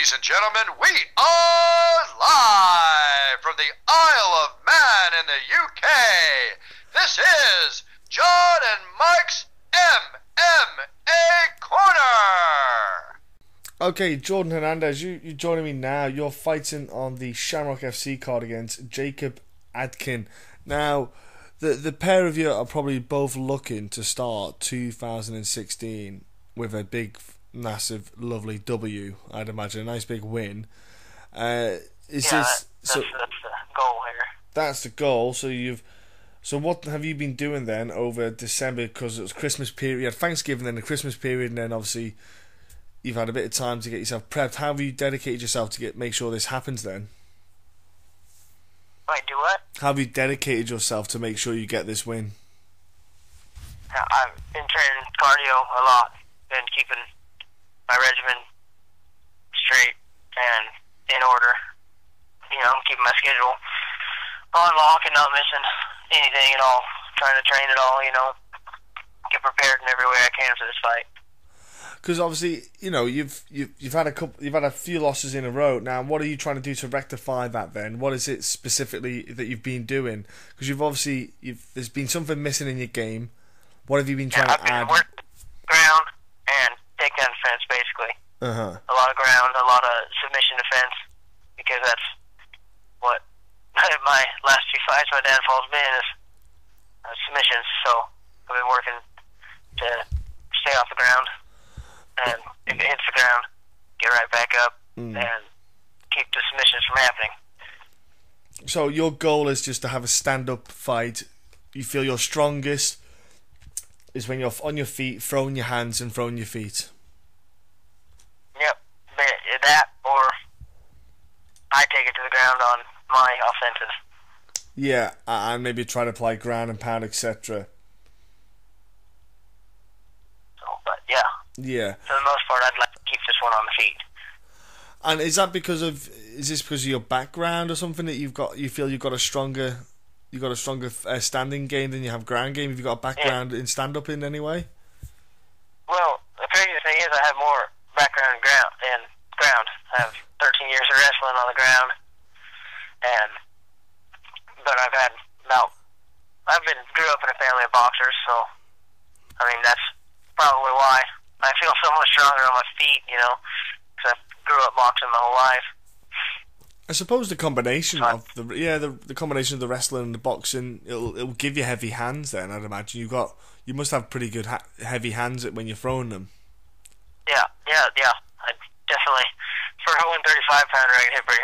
Ladies and gentlemen, we are live from the Isle of Man in the UK. This is Jon and Mikes MMA Corner. Okay, Jordan Hernandez, you're joining me now. You're fighting on the Shamrock FC card against Jacob Akin. Now, the pair of you are probably both looking to start 2016 with a big, massive, lovely W, I'd imagine, a nice big win. That's the goal here. That's the goal. So what have you been doing then over December? Because it was Christmas period, you had Thanksgiving, then the Christmas period, and then obviously you've had a bit of time to get yourself prepped. How have you dedicated yourself to make sure this happens then? Wait, do what? How have you dedicated yourself to make sure you get this win? I've been training cardio a lot, been keeping my regimen straight and in order. You know, keeping my schedule on lock and not missing anything at all. Trying to train it all, you know. Get prepared in every way I can for this fight. Because obviously, you know, you've had a few losses in a row. Now, what are you trying to do to rectify that? Then, what is it specifically that you've been doing? Because there's been something missing in your game. What have you been trying to add? Working ground and takedown defense, basically. A lot of ground, a lot of submission defense, because that's what my last few fights, my downfall's been is submissions. So I've been working to stay off the ground, and if it hits the ground, get right back up and keep the submissions from happening. So your goal is just to have a stand-up fight. You feel your strongest is when you're on your feet, throwing your hands and throwing your feet. Yep, that, or I take it to the ground on my offensive. Yeah, and maybe try to apply ground and pound, etc. Yeah. For the most part, I'd like to keep this one on the feet. And is this because of your background or something that you feel you've got a stronger standing game than you have ground game? Have you got a background in stand up in any way? Well, the crazy thing is I have more background in ground than ground. I have 13 years of wrestling on the ground, but I grew up in a family of boxers, so I mean that's probably why. I feel so much stronger on my feet, you know, because I grew up boxing my whole life. I suppose the combination of the wrestling and the boxing, it'll give you heavy hands. Then I'd imagine you must have pretty good heavy hands when you're throwing them. Yeah. I definitely, for a 135 pounder, I can hit pretty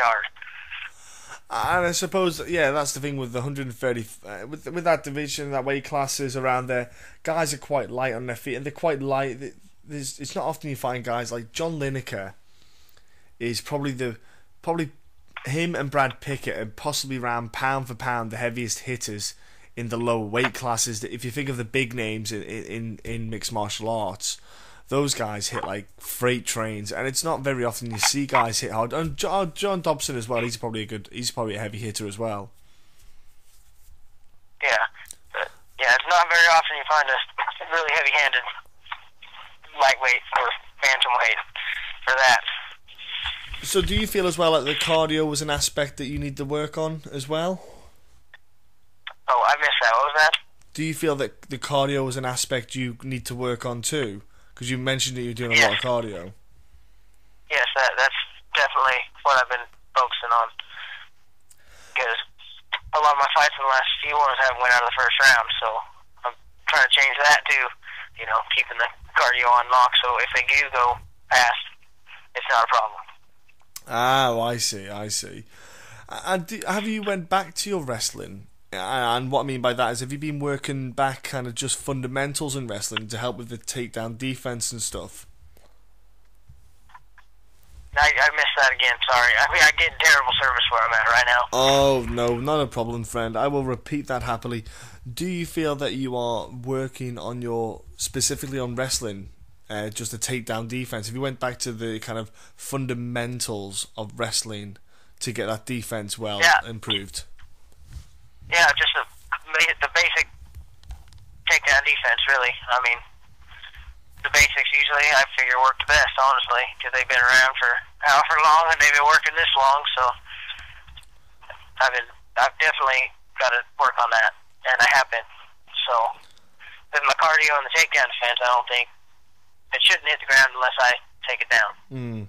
hard. And I suppose, that's the thing with the 130, with that division, that weight classes around there. Guys are quite light on their feet, and they're quite light. It's not often you find guys like John Lineker is probably him and Brad Pickett and possibly around pound for pound the heaviest hitters in the lower weight classes. If you think of the big names in mixed martial arts, those guys hit like freight trains, and it's not very often you see guys hit hard. And John Dobson as well. He's probably a heavy hitter as well. Yeah, it's not very often you find a really heavy-handed lightweight or bantamweight for that. So do you feel as well that the cardio was an aspect that you need to work on as well? Oh, I missed that. What was that? Do you feel that the cardio was an aspect you need to work on too? Because you mentioned that you're doing a lot of cardio. Yes, that's definitely what I've been focusing on. Because a lot of my fights in the last few ones haven't went out of the first round, so I'm trying to change that too. You know, keeping the cardio on lock, so if they do go past, it's not a problem. Oh, I see. And have you went back to your wrestling? And what I mean by that is, have you been working back kind of just fundamentals in wrestling to help with the takedown defense and stuff? I missed that again, sorry. I mean, I get terrible service where I'm at right now. Oh, no, not a problem, friend. I will repeat that happily. Do you feel that you are working on specifically on wrestling, just the takedown defense? If you went back to the kind of fundamentals of wrestling to get that defense improved? Yeah, just the basic takedown defense, really. I mean, the basics usually I figure work the best, honestly, because they've been around for however for long, and they've been working this long, so I've definitely got to work on that, and I have been. So with my cardio and the takedown defense, I don't think it shouldn't hit the ground unless I take it down. Mm.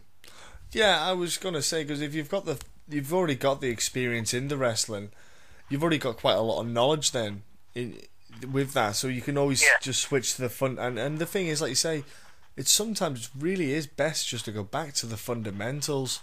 Yeah, I was gonna say, because if you've already got the experience in the wrestling, you've already got quite a lot of knowledge then with that, so you can always just switch to the fun. And the thing is, like you say, it sometimes really is best just to go back to the fundamentals,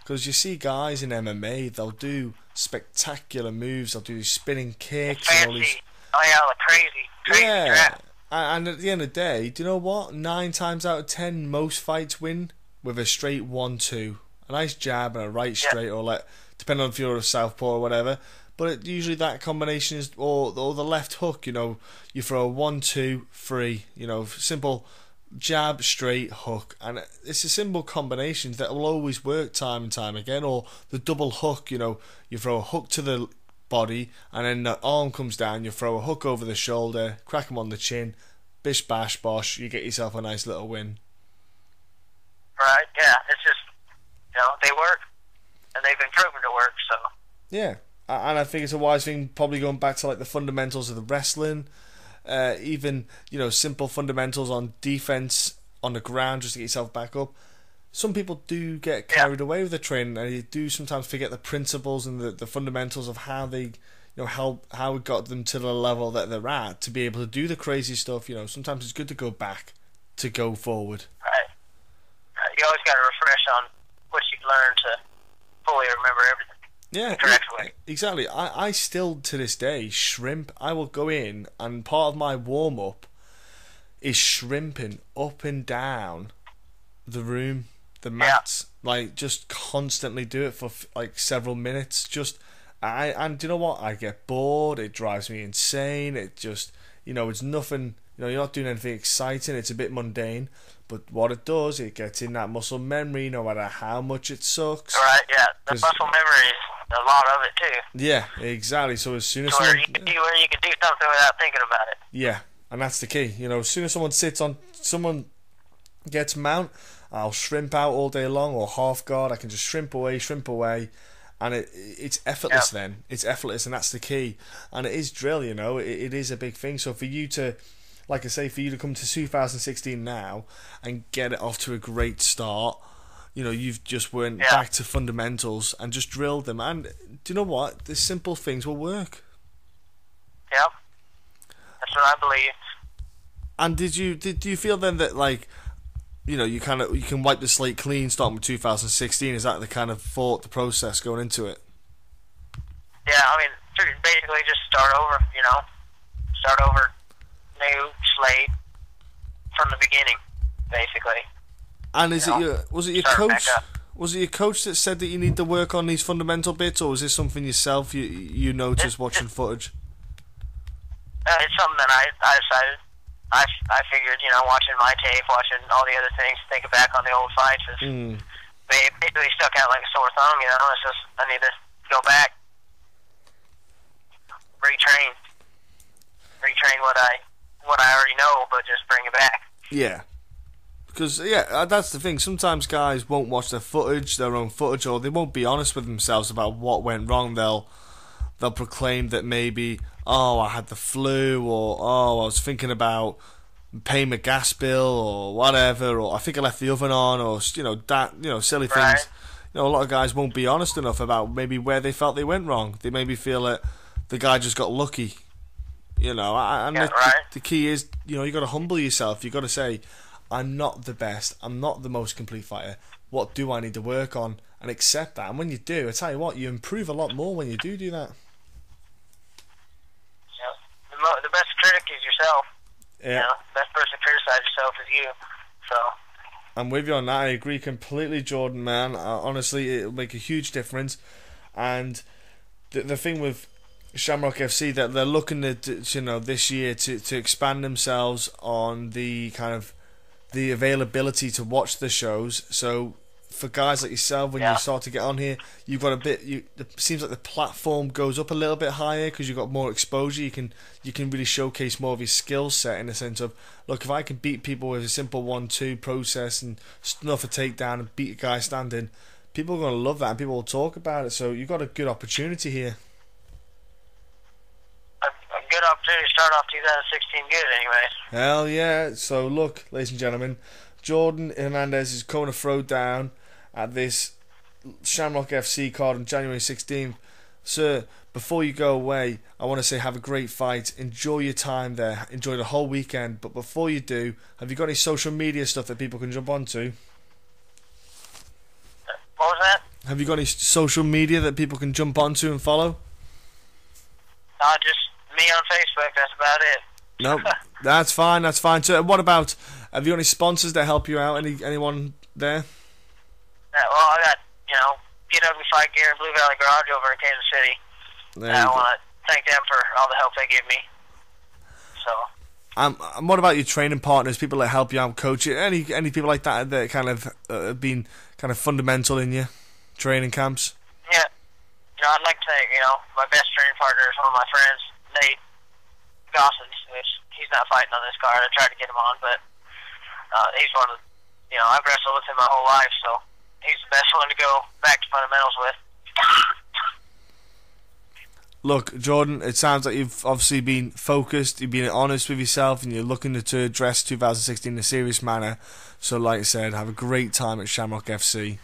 because you see guys in MMA, they'll do spectacular moves, they'll do these spinning kicks, and all these. Oh yeah, like crazy. Yeah, and at the end of the day, do you know what? 9 times out of 10, most fights win with a straight 1-2, a nice jab and a right straight, or like, depending on if you're a southpaw or whatever. But usually that combination is, or the left hook, you know, you throw a 1-2-3, you know, simple jab, straight, hook, and it's a simple combination that will always work time and time again. Or the double hook, you know, you throw a hook to the body, and then the arm comes down, you throw a hook over the shoulder, crack him on the chin, bish bash bosh, you get yourself a nice little win. Right, yeah, it's just, you know, they work, and they've been proven to work, so. Yeah. And I think it's a wise thing, probably going back to like the fundamentals of the wrestling, even, you know, simple fundamentals on defense on the ground, just to get yourself back up. Some people do get carried away with the training, and they do sometimes forget the principles and the fundamentals of how they, you know, how it got them to the level that they're at to be able to do the crazy stuff. You know, sometimes it's good to go back to go forward. Right. You always got to refresh on what you've learned to fully remember everything. Yeah, exactly. I still, to this day, shrimp. I will go in, and part of my warm-up is shrimping up and down the room, the mats. Yeah. Like, just constantly do it for, like, several minutes. Just, and do you know what? I get bored. It drives me insane. It just, you know, it's nothing. You know, you're not doing anything exciting. It's a bit mundane. But what it does, it gets in that muscle memory, no matter how much it sucks. All right, yeah. The muscle memory is a lot of it too. Yeah, exactly. So as soon as where you can do something without thinking about it. Yeah, and that's the key. You know, as soon as someone gets mount, I'll shrimp out all day long, or half guard. I can just shrimp away, and it's effortless. Yep. Then it's effortless, and that's the key. And it is drill. You know, it is a big thing. So for you to, like I say, for you to come to 2016 now and get it off to a great start. You know, you've just went back to fundamentals and just drilled them. And do you know what? The simple things will work. Yep. That's what I believe. And do you feel then that, like, you know, you can wipe the slate clean starting with 2016? Is that the kind of the process going into it? Yeah, I mean, basically just start over, you know. Start over, new slate from the beginning, basically. And was it your coach that said that you need to work on these fundamental bits, or was this something yourself you noticed watching footage? It's something that I decided. I figured, you know, watching my tape, watching all the other things, thinking back on the old fights, it basically stuck out like a sore thumb. You know, it's just I need to go back, retrain what I already know, but just bring it back. Yeah. Because, yeah, that's the thing. Sometimes guys won't watch their own footage, or they won't be honest with themselves about what went wrong. They'll proclaim that maybe, oh, I had the flu, or, oh, I was thinking about paying my gas bill, or whatever, or I think I left the oven on, or, you know, that, you know, silly right. things. You know, a lot of guys won't be honest enough about maybe where they felt they went wrong. They maybe feel that the guy just got lucky, you know. And the key is, you know, you got to humble yourself. You got to say, I'm not the best, I'm not the most complete fighter, what do I need to work on, and accept that. And when you do, I tell you what, you improve a lot more when you do that. Yeah, the best critic is yourself. Yeah, you know, the best person to criticize yourself is you. So I'm with you on that. I agree completely, Jordan, man. Honestly, it'll make a huge difference. And the thing with Shamrock FC, that they're looking to, you know, this year to expand themselves on the kind of the availability to watch the shows. So for guys like yourself, when you start to get on here, you've got a bit. It seems like the platform goes up a little bit higher because you've got more exposure. You can really showcase more of your skill set, in the sense of, look, if I can beat people with a simple 1-2 process and snuff a takedown and beat a guy standing, people are going to love that, and people will talk about it. So you've got a good opportunity here. A good opportunity to start off 2016 good, anyway. Hell yeah! So look, ladies and gentlemen, Jordan Hernandez is coming to throw down at this Shamrock FC card on January 16th. Sir, before you go away, I want to say have a great fight. Enjoy your time there. Enjoy the whole weekend. But before you do, have you got any social media stuff that people can jump onto? What was that? Have you got any social media that people can jump onto and follow? Just me on Facebook. That's about it. No, that's fine. That's fine. So, what about? Have you got any sponsors that help you out? Anyone there? Yeah, well, I got PW Fight Gear and Blue Valley Garage over in Kansas City. I want to thank them for all the help they give me. So. And what about your training partners? People that help you out, coach you? Any people like that that kind of been kind of fundamental in your training camps? Yeah, I'd like to thank my best training partner is one of my friends, Nate Gossens, which he's not fighting on this card. I tried to get him on, but he's one of I've wrestled with him my whole life, so. He's the best one to go back to fundamentals with. Look, Jordan, it sounds like you've obviously been focused, you've been honest with yourself, and you're looking to address 2016 in a serious manner. So, like I said, have a great time at Shamrock FC.